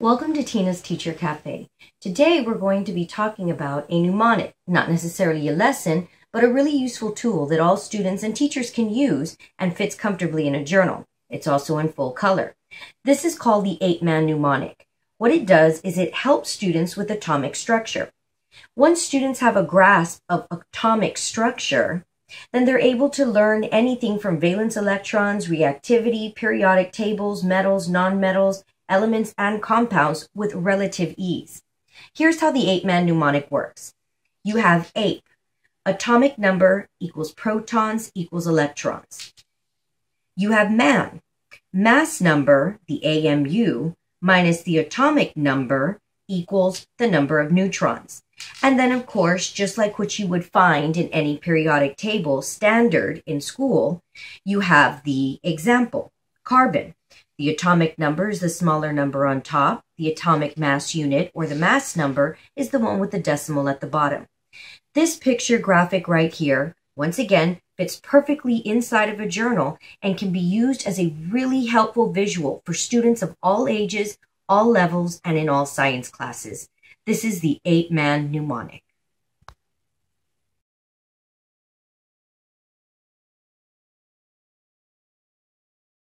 Welcome to Tina's Teacher Cafe. Today we're going to be talking about a mnemonic, not necessarily a lesson, but a really useful tool that all students and teachers can use and fits comfortably in a journal. It's also in full color. This is called the APE MAN mnemonic. What it does is it helps students with atomic structure. Once students have a grasp of atomic structure, then they're able to learn anything from valence electrons, reactivity, periodic tables, metals, nonmetals, elements, and compounds with relative ease. Here's how the APE MAN mnemonic works. You have APE, atomic number equals protons equals electrons. You have MAN, mass number, the AMU, minus the atomic number equals the number of neutrons. And then, of course, just like what you would find in any periodic table standard in school, you have the example, carbon. The atomic number is the smaller number on top. The atomic mass unit, or the mass number, is the one with the decimal at the bottom. This picture graphic right here, once again, fits perfectly inside of a journal and can be used as a really helpful visual for students of all ages, all levels, and in all science classes. This is the APE MAN mnemonic.